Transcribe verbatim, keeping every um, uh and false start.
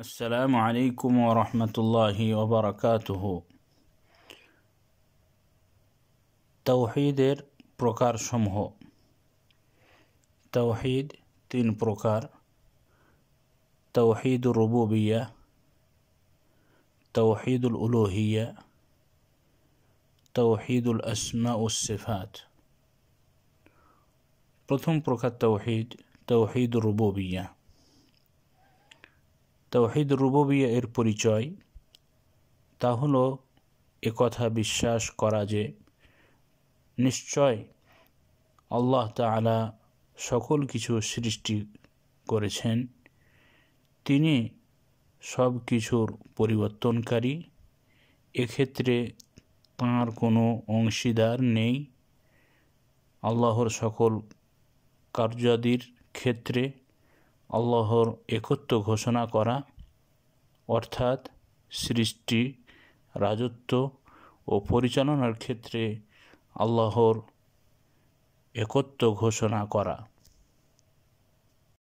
السلام عليكم ورحمة الله وبركاته। তাওহীদের প্রকার সমূহ। তাওহীদ তিন প্রকার: তাওহীদ الربوبية, তাওহীদ الألوهية, তাওহীদ الأسماء والصفات। প্রথম প্রকার তাওহীদ, তাওহীদ الربوبية। তাওহীদ রুবুবিয়া এর পরিচয় তা হলো একথা বিশ্বাস করা যে নিশ্চয় আল্লাহ তাআলা সকল কিছু সৃষ্টি করেছেন, তিনি সব কিছুর পরিবর্তনকারী, এক্ষেত্রে তাঁর কোনো অংশীদার নেই। আল্লাহর সকল কার্যাদির ক্ষেত্রে আল্লাহর একত্ব ঘোষণা করা অর্থাৎ সৃষ্টি, রাজত্ব ও পরিচালনার ক্ষেত্রে আল্লাহর একত্ব ঘোষণা করা।